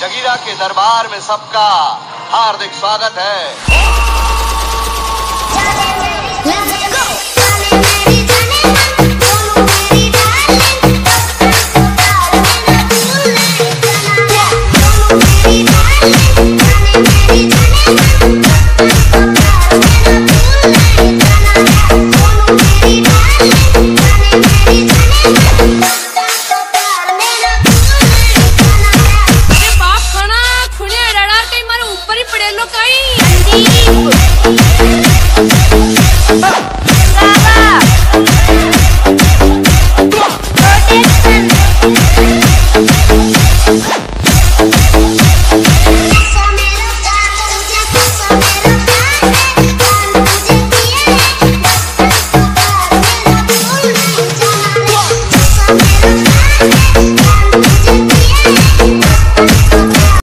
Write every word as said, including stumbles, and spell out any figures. जगीरा के दरबार में सबका हार्दिक स्वागत है।